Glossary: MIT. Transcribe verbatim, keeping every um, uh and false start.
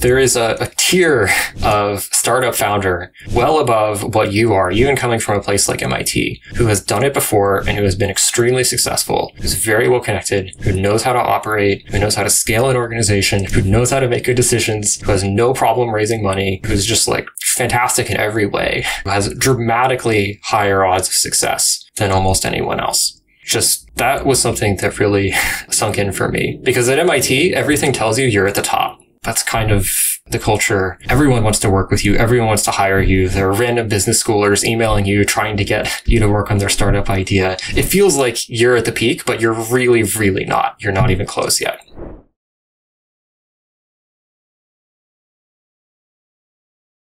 there is a, a tier of startup founder well above what you are, even coming from a place like M I T, who has done it before and who has been extremely successful, who's very well connected, who knows how to operate, who knows how to scale an organization, who knows how to make good decisions, who has no problem raising money, who's just like fantastic in every way, who has dramatically higher odds of success than almost anyone else. Just that was something that really sunk in for me, because at M I T, everything tells you you're at the top. That's kind of the culture. Everyone wants to work with you. Everyone wants to hire you. There are random business schoolers emailing you, trying to get you to work on their startup idea. It feels like you're at the peak, but you're really, really not. You're not even close yet.